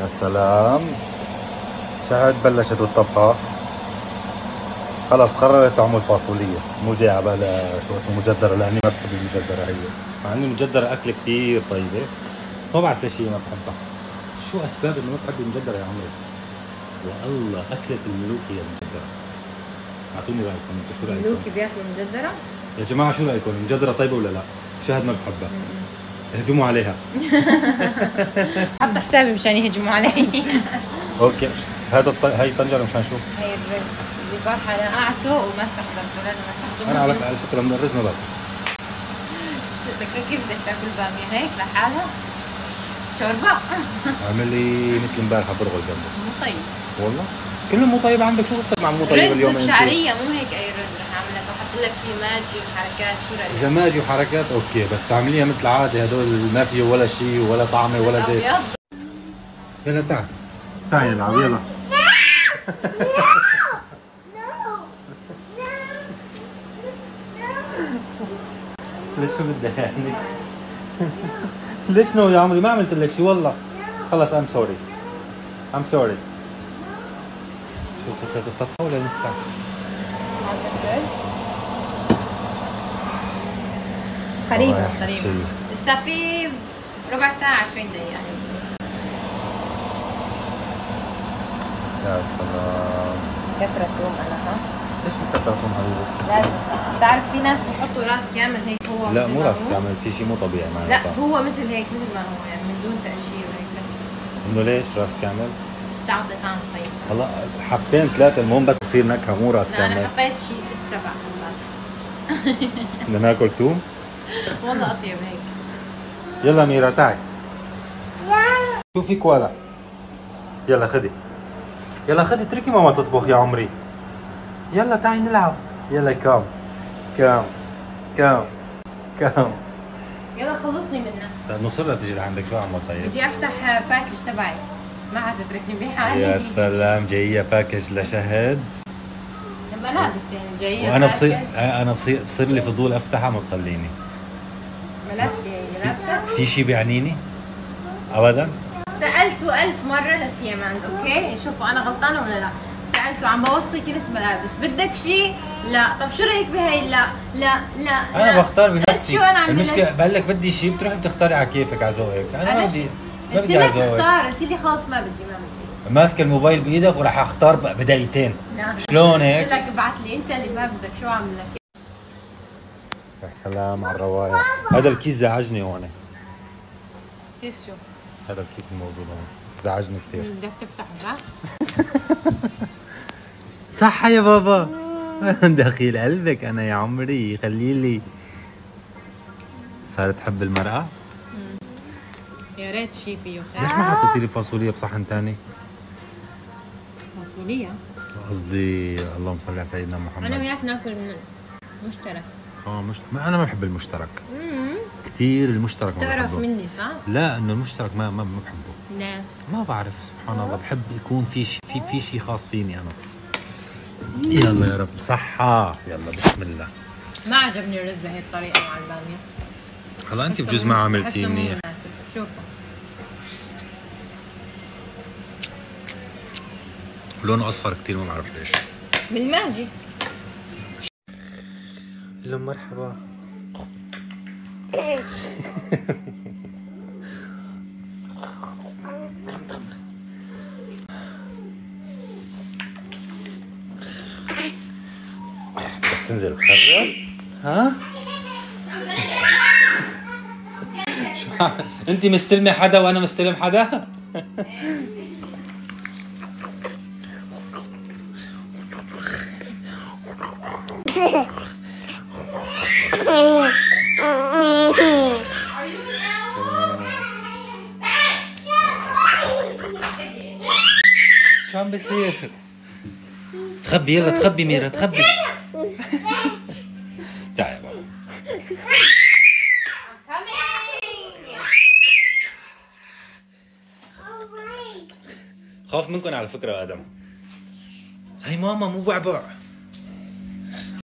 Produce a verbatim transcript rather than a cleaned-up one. يا سلام. شهد بلشت الطبخة، خلص قررت تعمل فاصولية، مو جاي على بالها شو اسمه مجدرة، لأني ما بحب المجدرة هي، مع إنه المجدرة أكلة كتير طيبة، بس ما بعرف ليش هي ما بحبها. شو أسباب إنه ما بتحب المجدرة يا عمري؟ والله أكلة الملوك هي المجدرة. أعطوني رأيكم، أنتوا شو رأيكم؟ الملوكي بياكلوا المجدرة؟ يا جماعة شو رأيكم؟ المجدرة طيبة ولا لا؟ شهد ما بحبها. هجموا عليها. حط حسابي مشان يهجموا علي. اوكي هذا الط... هي الطنجره مشان شو؟ هي الرز اللي برحه انا قعته وما استخدمته، لازم استخدمه. انا على فكره من الرز ما باكل. كيف بدك تاكل باميه هيك لحالها؟ شوربه. اعملي مثل امبارح برغل جنبه. مو طيب. والله؟ كله مو طيب عندك، شو قصتك مع مو طيب اليوم؟ رز شعريه مو هيك اي رز رح اعملها، بحط لك فيه ماجي وحركات، شو رايك؟ اذا ماجي وحركات اوكي، بس تعمليها مثل العاده، هدول ما فيه ولا شيء ولا طعمه ولا زيت. يلا تعال. تعال نلعب يلا. ليش شو بدها يعني؟ ليش نو يا عمري؟ ما عملت لك شيء والله. خلص ام سوري. ام سوري. شوف قصة الطبخة ولا لسه؟ قريبة قريبة. لسه في ربع ساعة عشرين دقيقة يعني. يا سلام كثرة توم انا ها؟ ليش بكثرة توم حبيبي؟ لازم بتعرف في ناس بحطوا راس كامل هيك هو. لا مو راس كامل، في شيء مو طبيعي معنا. لا طبعا. هو مثل هيك مثل ما هو يعني من دون تقشير هيك بس. انه ليش راس كامل؟ بتعطي طعم طيب. والله حبتين ثلاثة المهم بس يصير نكهة، مو راس كامل. انا حبيت شيء ست سبع حبات. بدنا ناكل توم؟ والله اطيب هيك. يلا ميرا تعي. شوفي كوالا. يلا خدي. يلا خدي اتركي ماما تطبخ يا عمري. يلا تعي نلعب. يلا كام كام كام كام. يلا خلصني منها. مصرة تجي لعندك، شو اعمل طيب؟ بدي افتح باكج تبعي، ما عاد تتركني بحالي. يا سلام جاية باكج لشهد. لما لابس يعني جاية وانا بصير انا بصير بصير لي فضول افتحها، ما بتخليني. ملابسي هي لابسة؟ في شيء بيعنيني؟ ابدا؟ سألته ألف مرة لسياماند، أوكي؟ شوفوا أنا غلطانة ولا لا؟ سألته عم بوصي كلمة ملابس، بدك شيء؟ لا، طب شو رأيك بهي؟ لا، لا، لا، أنا لا. بختار بنفسي. شو أنا عم المشكلة بقول لك بدي شيء بتروحي بتختاري على كيفك على ذوقك، أنا, أنا ما بدي ما بدي على ذوقك. قلت لي خلص ما بدي ما بدي. ماسك الموبايل بإيدك وراح أختار بدايتين. نعم. شلون هيك؟ قلت لك ابعت لي أنت اللي ما بدك، شو أعمل لك؟ يا سلام على الرواية، هذا الكيس زعجني وأنا. كيس شو؟ هذا الكيس الموجود هون زعجني كثير. بدك تفتح الباب؟ صح يا بابا. دخيل قلبك انا يا عمري، خليلي. صارت تحب المرأة؟ يا ريت شي فيه خير. ليش ما حطيتي لي فاصولية بصحن ثاني؟ فاصولية؟ قصدي اللهم صل على سيدنا محمد. انا وياك ناكل من المشترك. اه مشترك، انا ما بحب المشترك. كثير المشترك ما بتعرف مني صح؟ لا انه المشترك ما ما بحبه. ليه؟ ما بعرف سبحان الله، بحب يكون في شيء في في شيء خاص فيني انا. يلا يا رب صحة، يلا بسم الله. ما عجبني الرز بهي الطريقة مع البامية. هلا انت بجوز ما عملتي منيح. شوفوا لونه اصفر كثير ما بعرف ليش. بالماجي. لو مرحبا. تنزل تخرب ها؟ شو انت مستلمه حدا وانا مستلم حدا؟ شو عم بيصير؟ تخبي يلا تخبي ميرا تخبي. تعي يا بابا. خاف منكم على فكرة آدم. هي ماما مو بعبع.